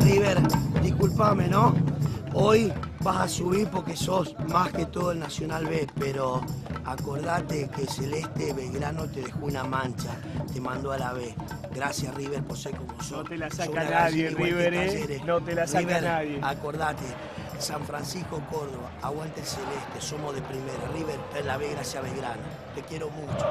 River, discúlpame, ¿no? Hoy vas a subir porque sos más que todo el Nacional B, pero acordate que Celeste Belgrano te dejó una mancha, te mandó a la B. Gracias, River, por ser como sos. No te la saca nadie, River, no te la saca nadie. Acordate, San Francisco, Córdoba, aguante el Celeste, somos de primera. River, está en la B, gracias a Belgrano. Te quiero mucho.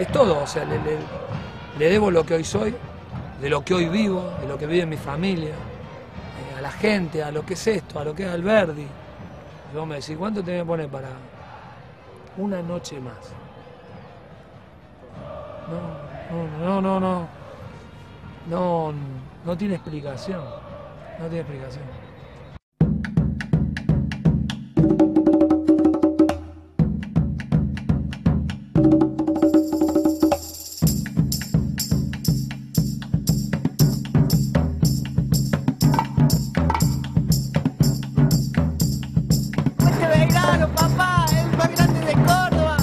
Es todo, o sea, le debo lo que hoy soy, de lo que hoy vivo, de lo que vive mi familia, a la gente, a lo que es esto, a lo que es Alberti. Yo me decís, ¿cuánto te voy a poner para una noche más? No tiene explicación, no tiene explicación. Papá, el más grande de Córdoba.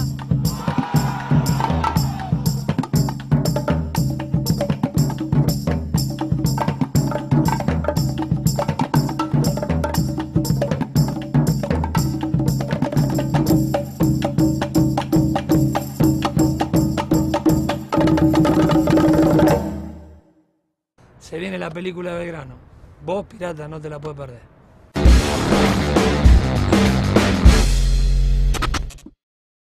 Se viene la película de Belgrano. Vos, pirata, no te la puedes perder.